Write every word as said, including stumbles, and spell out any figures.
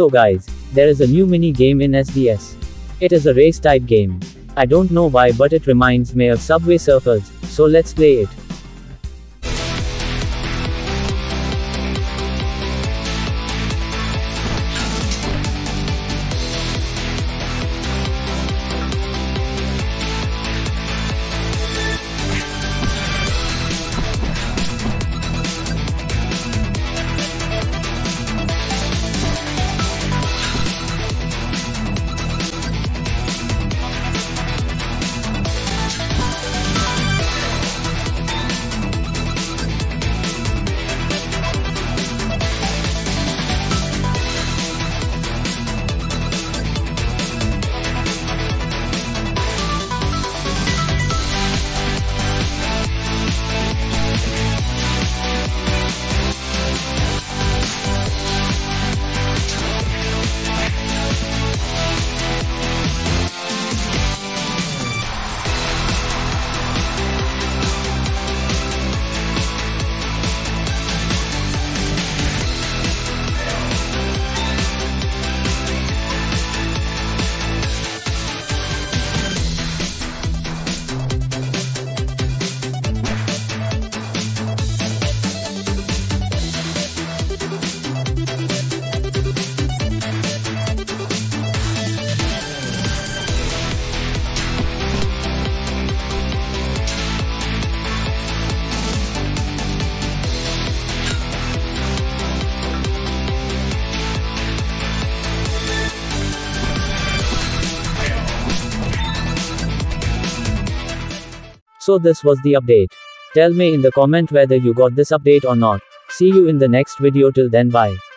So guys, there is a new mini game in S D S. It is a race type game. I don't know why, but it reminds me of Subway Surfers, so let's play it. So this was the update. Tell me in the comment whether you got this update or not. See you in the next video. Till then, bye.